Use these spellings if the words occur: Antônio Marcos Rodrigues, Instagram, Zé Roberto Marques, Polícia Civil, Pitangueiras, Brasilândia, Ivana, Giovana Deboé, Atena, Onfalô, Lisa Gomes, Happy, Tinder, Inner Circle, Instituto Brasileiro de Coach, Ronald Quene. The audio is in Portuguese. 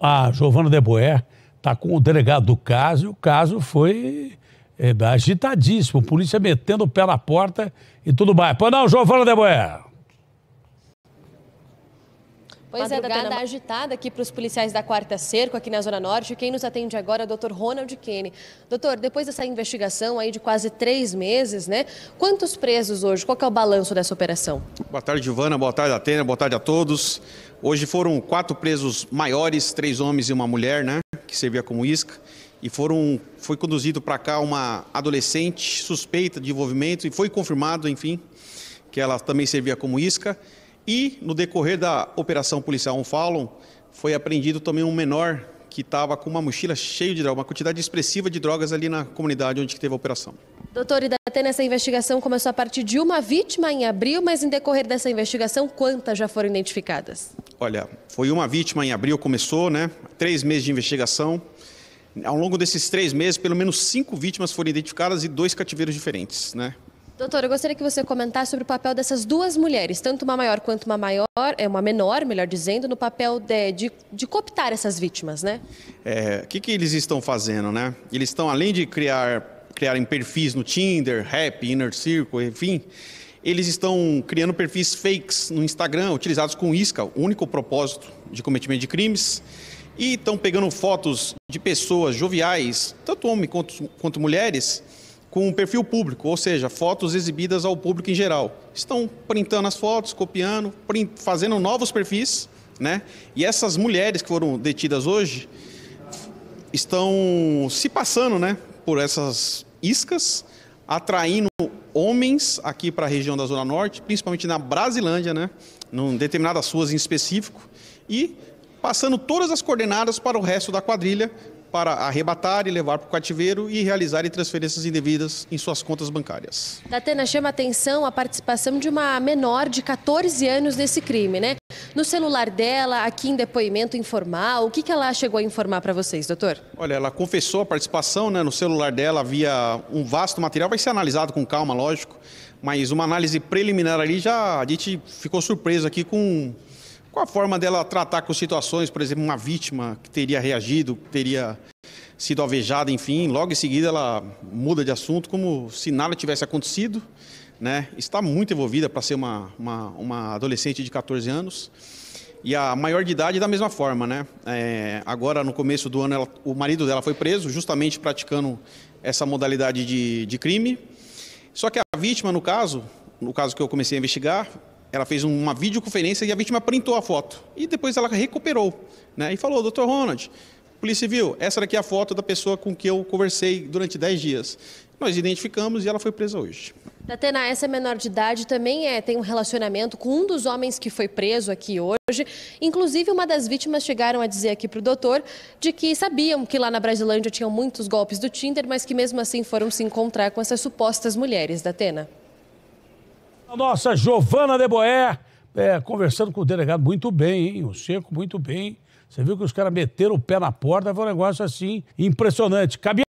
a Giovana Deboé está com o delegado do caso, e o caso foi agitadíssimo. Polícia metendo o pé na porta e tudo mais. Pois não, Giovana Deboé. Pois é, Atena, agitada aqui para os policiais da Quarta Cerco, aqui na Zona Norte. Quem nos atende agora é o Dr. Ronald Quene. Doutor, depois dessa investigação aí de quase 3 meses, né? Quantos presos hoje? Qual que é o balanço dessa operação? Boa tarde, Ivana. Boa tarde, Atena. Boa tarde a todos. Hoje foram 4 presos maiores, 3 homens e uma mulher, né? Que servia como isca. E foi conduzido para cá uma adolescente suspeita de envolvimento e foi confirmado, enfim, que ela também servia como isca. E, no decorrer da operação policial Onfalô, foi apreendido também um menor que estava com uma mochila cheia de drogas, uma quantidade expressiva de drogas ali na comunidade onde teve a operação. Doutor, e da Atena, essa investigação começou a partir de uma vítima em abril, mas em decorrer dessa investigação, quantas já foram identificadas? Olha, foi uma vítima em abril, começou, né? 3 meses de investigação. Ao longo desses 3 meses, pelo menos 5 vítimas foram identificadas e 2 cativeiros diferentes, né? Doutor, eu gostaria que você comentasse sobre o papel dessas 2 mulheres, tanto uma maior quanto uma menor, melhor dizendo, no papel de cooptar essas vítimas, né? O que eles estão fazendo, né? Eles estão, além de criarem perfis no Tinder, Happy, Inner Circle, enfim, eles estão criando perfis fakes no Instagram, utilizados com isca, o único propósito de cometimento de crimes, e estão pegando fotos de pessoas joviais, tanto homens quanto mulheres, com um perfil público, ou seja, fotos exibidas ao público em geral. Estão printando as fotos, copiando, fazendo novos perfis, né? E essas mulheres que foram detidas hoje estão se passando, né, por essas iscas, atraindo homens aqui para a região da Zona Norte, principalmente na Brasilândia, né, em determinadas ruas em específico, e passando todas as coordenadas para o resto da quadrilha, para arrebatar e levar para o cativeiro e realizarem transferências indevidas em suas contas bancárias. Atena, chama a atenção a participação de uma menor de 14 anos nesse crime, né? No celular dela, aqui em depoimento informal, o que ela chegou a informar para vocês, doutor? Olha, ela confessou a participação, né? No celular dela havia um vasto material, vai ser analisado com calma, lógico, mas uma análise preliminar ali já a gente ficou surpreso aqui com a forma dela tratar com situações, por exemplo, uma vítima que teria reagido, que teria sido alvejada, enfim, logo em seguida ela muda de assunto como se nada tivesse acontecido, né? Está muito envolvida para ser uma adolescente de 14 anos e a maior de idade da mesma forma, né? Agora, no começo do ano, o marido dela foi preso justamente praticando essa modalidade de crime, só que a vítima, no caso que eu comecei a investigar, ela fez uma videoconferência e a vítima printou a foto. E depois ela recuperou, né? E falou, doutor Ronald, Polícia Civil, essa daqui é a foto da pessoa com que eu conversei durante 10 dias. Nós identificamos e ela foi presa hoje. Atena, essa menor de idade também tem um relacionamento com um dos homens que foi preso aqui hoje. Inclusive, uma das vítimas chegaram a dizer aqui para o doutor de que sabiam que lá na Brasilândia tinham muitos golpes do Tinder, mas que mesmo assim foram se encontrar com essas supostas mulheres, Atena. A nossa Giovana Deboé, conversando com o delegado muito bem, hein? O Cerco muito bem. Você viu que os caras meteram o pé na porta, foi um negócio assim impressionante. Cabia